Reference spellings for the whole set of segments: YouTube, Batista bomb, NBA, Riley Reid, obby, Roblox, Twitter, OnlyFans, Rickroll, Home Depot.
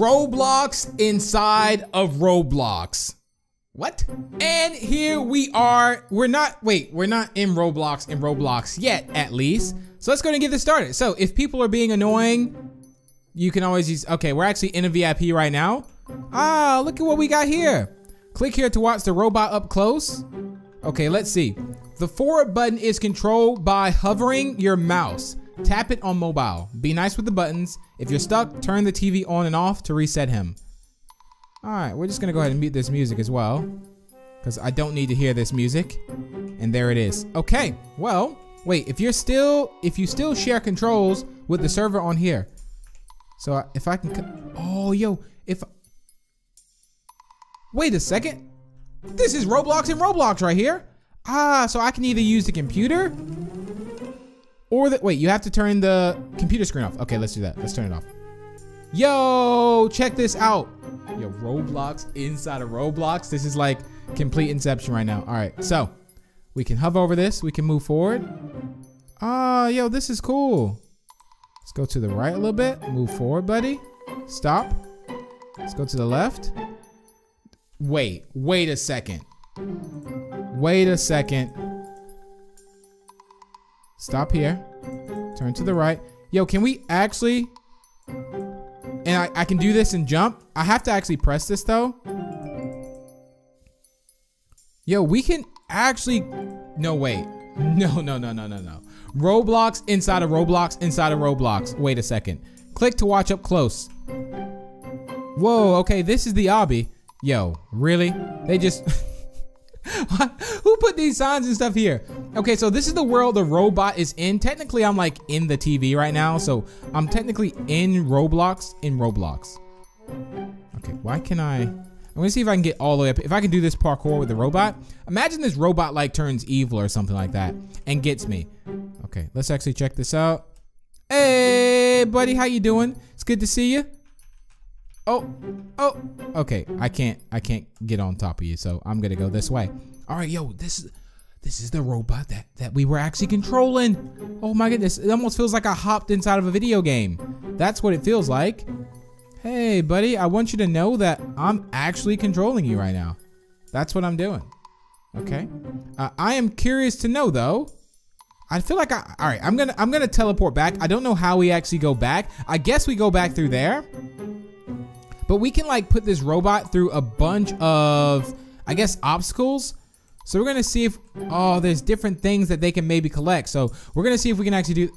Roblox inside of Roblox. What? And here we are. We're not in Roblox yet, at least. So let's go and get this started. So if people are being annoying, you can always use, okay, we're actually in a VIP right now. Ah, look at what we got here. Click here to watch the robot up close. Okay, let's see. The forward button is controlled by hovering your mouse. Tap it on mobile. Be nice with the buttons. If you're stuck, turn the TV on and off to reset him. All right, we're just gonna go ahead and mute this music as well, because I don't need to hear this music. And there it is. Okay, well, wait, if you still share controls with the server on here. So if I can, oh, yo, if, wait a second. This is Roblox and Roblox right here. Ah, so I can either use the computer or the, wait, you have to turn the computer screen off. Okay, let's do that. Let's turn it off. Yo, check this out. Yo, Roblox inside of Roblox. This is like complete inception right now. All right, so we can hover over this. We can move forward. Ah, yo, this is cool. Let's go to the right a little bit. Move forward, buddy. Stop. Let's go to the left. Wait a second. Wait a second. Stop here. Turn to the right. Yo, can we actually... And I can do this and jump. I have to actually press this, though. Yo, we can actually... No, wait. No. Roblox inside of Roblox inside of Roblox. Wait a second. Click to watch up close. Whoa, okay, this is the obby. Yo, really? They just... Who put these signs and stuff here? Okay, so this is the world the robot is in. Technically, I'm like in the TV right now, so I'm technically in Roblox, in Roblox. Okay, why can I... I'm gonna see if I can get all the way up. If I can do this parkour with the robot. Imagine this robot like turns evil or something like that and gets me. Okay, let's actually check this out. Hey, buddy, how you doing? It's good to see you. Oh, okay. I can't get on top of you, so I'm gonna go this way. All right, yo, this is the robot that we were actually controlling. Oh my goodness, it almost feels like I hopped inside of a video game. That's what it feels like. Hey, buddy, I want you to know that I'm actually controlling you right now. That's what I'm doing. Okay. I am curious to know though. I feel like all right, I'm gonna teleport back. I don't know how we actually go back. I guess we go back through there. But we can like put this robot through a bunch of, I guess, obstacles. So we're gonna see if, oh, there's different things that they can maybe collect. So we're gonna see if we can actually do,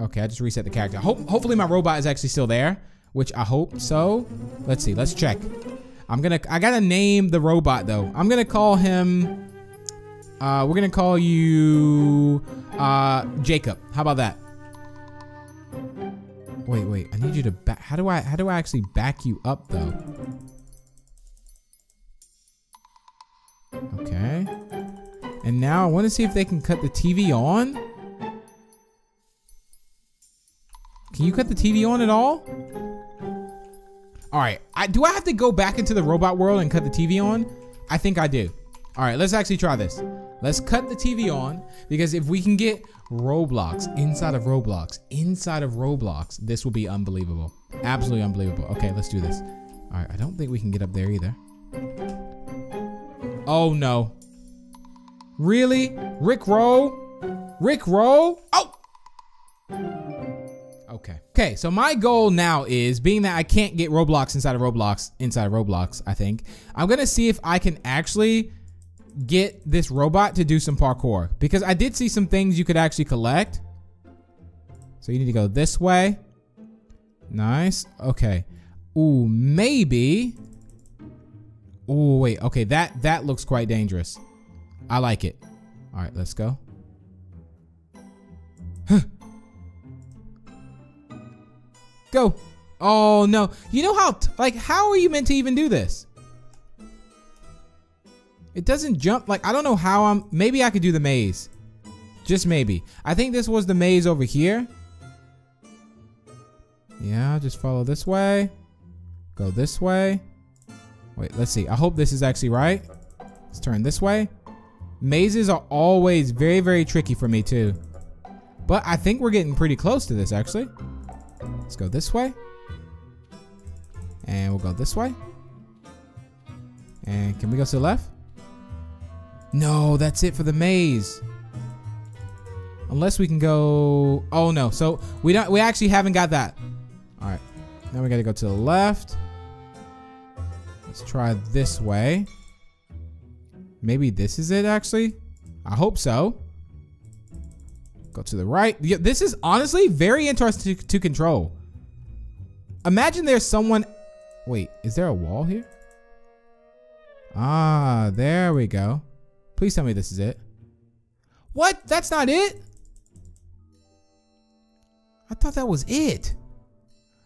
okay, I just reset the character. Hopefully my robot is actually still there, which I hope so. Let's see, let's check. I gotta name the robot though. I'm gonna call him, we're gonna call you Jacob. How about that? Wait, I need you to back, how do I actually back you up though? Okay. And now I want to see if they can cut the TV on. Can you cut the TV on at all? All right, do I have to go back into the robot world and cut the TV on? I think I do. All right, let's actually try this. Let's cut the TV on, because if we can get Roblox inside of Roblox inside of Roblox, this will be unbelievable. Absolutely unbelievable. Okay, let's do this. All right, I don't think we can get up there either. Oh no, really? Rick roll. Oh, okay, so my goal now is, being that I can't get Roblox inside of Roblox inside of Roblox, I think I'm gonna see if I can actually get this robot to do some parkour, because I did see some things you could actually collect. So you need to go this way. Nice. Okay. Ooh, maybe. Ooh, wait. Okay, that looks quite dangerous. I like it. All right, let's go. Huh. Go. Oh no. You know how? Like, how are you meant to even do this? It doesn't jump, like, I don't know how maybe I could do the maze. Just maybe. I think this was the maze over here. Yeah, just follow this way. Go this way. Wait, let's see. I hope this is actually right. Let's turn this way. Mazes are always very, very tricky for me too. But I think we're getting pretty close to this actually. Let's go this way. And we'll go this way. And can we go to the left? No, that's it for the maze. Unless we can go... Oh, no. So we actually haven't got that. All right. Now we got to go to the left. Let's try this way. Maybe this is it, actually. I hope so. Go to the right. Yeah, this is honestly very interesting to control. Imagine there's someone... Wait, is there a wall here? Ah, there we go. Please tell me this is it. What? That's not it? I thought that was it.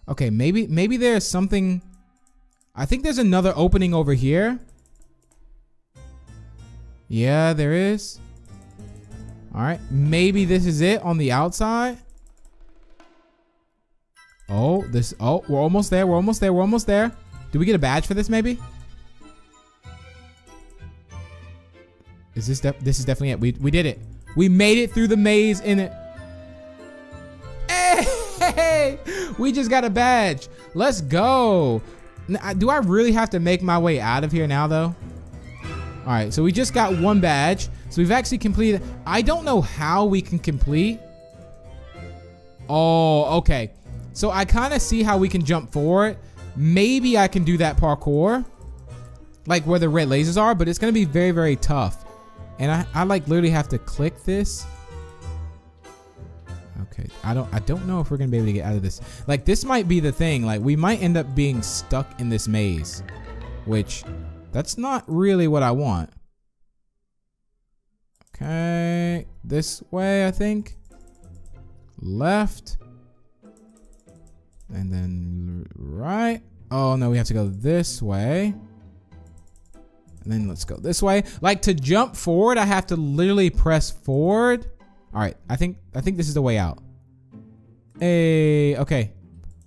Okay, maybe there's something... I think there's another opening over here. Yeah, there is. All right, maybe this is it on the outside. Oh, this, oh, we're almost there, we're almost there, we're almost there. Do we get a badge for this, maybe? Is this, this is definitely it. We did it. We made it through the maze in it. Hey, we just got a badge. Let's go. Do I really have to make my way out of here now, though? All right, so we just got one badge. So we've actually completed. I don't know how we can complete. Oh, okay. So I kind of see how we can jump forward. Maybe I can do that parkour, like where the red lasers are, but it's going to be very, very tough. And I like literally have to click this. Okay. I don't know if we're going to be able to get out of this. Like this might be the thing. Like we might end up being stuck in this maze, which that's not really what I want. Okay, this way, I think. Left. And then right. Oh, no, we have to go this way. And then let's go this way. Like, to jump forward, I have to literally press forward. All right, I think this is the way out. Hey, okay.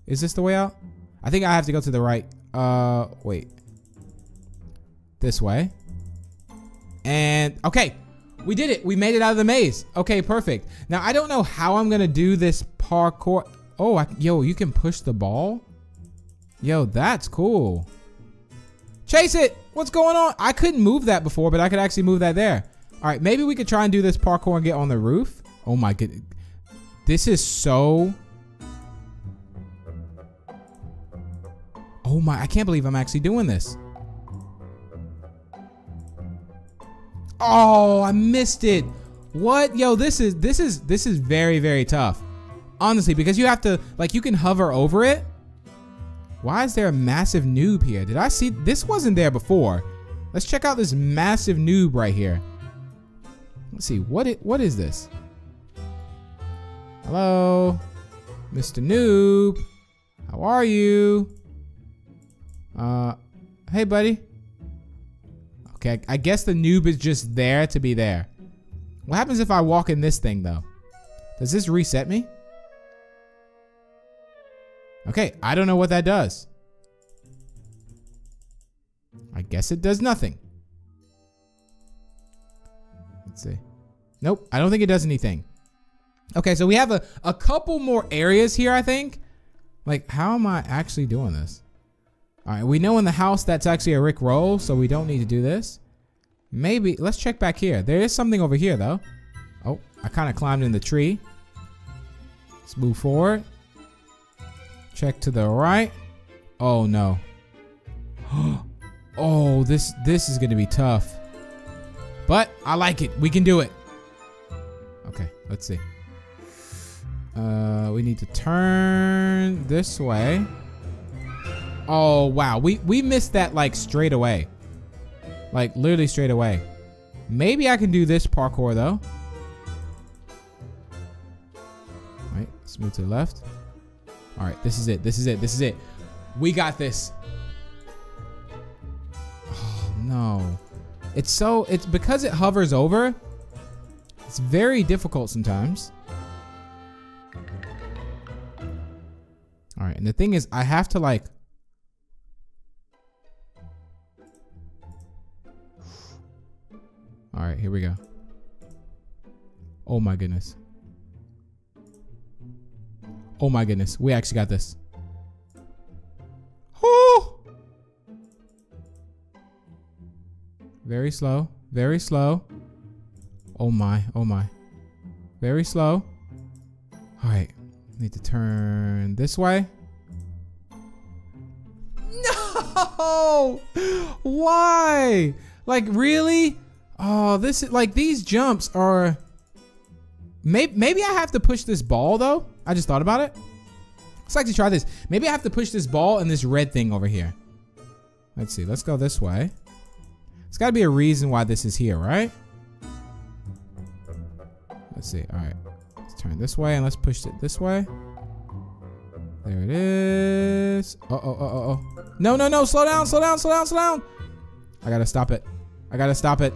Is this the way out? I think I have to go to the right. Wait. This way. And, okay. We did it. We made it out of the maze. Okay, perfect. Now, I don't know how I'm going to do this parkour. Oh, yo, you can push the ball? Yo, that's cool. Chase it. What's going on? I couldn't move that before, but I could actually move that there. All right, maybe we could try and do this parkour and get on the roof. Oh, my goodness. This is so... Oh, my. I can't believe I'm actually doing this. Oh, I missed it. What? Yo, this is very, very tough. Honestly, because you have to, like, you can hover over it. Why is there a massive noob here? Did I see? This wasn't there before. Let's check out this massive noob right here. Let's see. What is this? Hello, Mr. Noob. How are you? Hey, buddy. Okay, I guess the noob is just there to be there. What happens if I walk in this thing, though? Does this reset me? Okay, I don't know what that does. I guess it does nothing. Let's see. Nope, I don't think it does anything. Okay, so we have a couple more areas here, I think. Like, how am I actually doing this? All right, we know in the house that's actually a Rickroll, so we don't need to do this. Maybe, let's check back here. There is something over here, though. Oh, I kind of climbed in the tree. Let's move forward. Check to the right. Oh, no. Oh, this is going to be tough. But I like it. We can do it. Okay, let's see. We need to turn this way. Oh, wow. We missed that, like, straight away. Like, literally straight away. Maybe I can do this parkour, though. All right, let's move to the left. All right, this is it. This is it. This is it. We got this. Oh, no. It's because it hovers over. It's very difficult sometimes. All right, and the thing is, I have to, like... All right, here we go. Oh, my goodness. Oh, my goodness. We actually got this. Oh, Very slow. Very slow. Oh my. Oh my. Very slow. All right. Need to turn this way. No! Why? Like, really? Oh, this is like these jumps are. Maybe I have to push this ball though. I just thought about it. Let's actually try this. Maybe I have to push this ball and this red thing over here. Let's see. Let's go this way. There's got to be a reason why this is here, right? Let's see. All right. Let's turn this way and let's push it this way. There it is. Uh oh. No. Slow down. I got to stop it.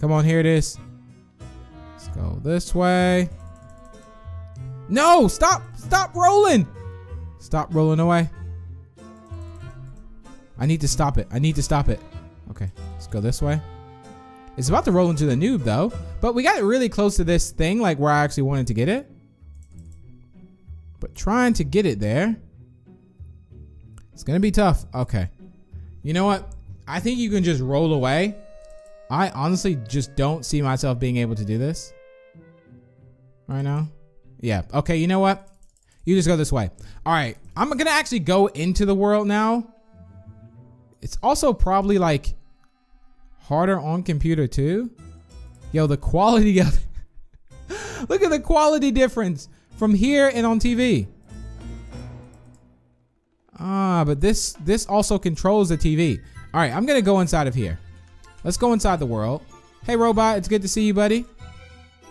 Come on. Here it is. Let's go this way. No, stop. Stop rolling. Stop rolling away. I need to stop it. Okay, let's go this way. It's about to roll into the noob though, but we got it really close to this thing, like where I actually wanted to get it. But trying to get it there, it's gonna be tough. Okay, you know what? I think you can just roll away. I honestly just don't see myself being able to do this right now. Yeah, okay, you know what? You just go this way. All right, I'm gonna actually go into the world now. It's also probably like harder on computer too. Yo, the quality of it. Look at the quality difference from here and on TV. Ah, but this also controls the TV. All right, I'm gonna go inside of here. Let's go inside the world. Hey robot, it's good to see you, buddy.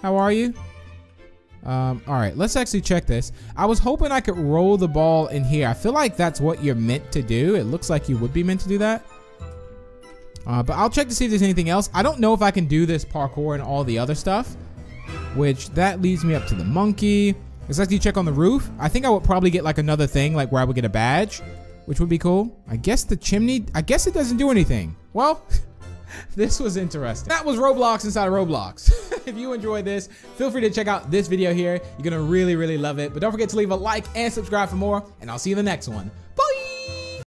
How are you? All right, let's actually check this. I was hoping I could roll the ball in here. I feel like that's what you're meant to do. It looks like you would be meant to do that. But I'll check to see if there's anything else. I don't know if I can do this parkour and all the other stuff, which that leads me up to the monkey. Let's actually check on the roof. I think I would probably get like another thing, like where I would get a badge, which would be cool. I guess the chimney, I guess it doesn't do anything. Well, this was interesting. That was Roblox inside of Roblox. If you enjoyed this, feel free to check out this video here. You're gonna really, really love it. But don't forget to leave a like and subscribe for more, and I'll see you in the next one.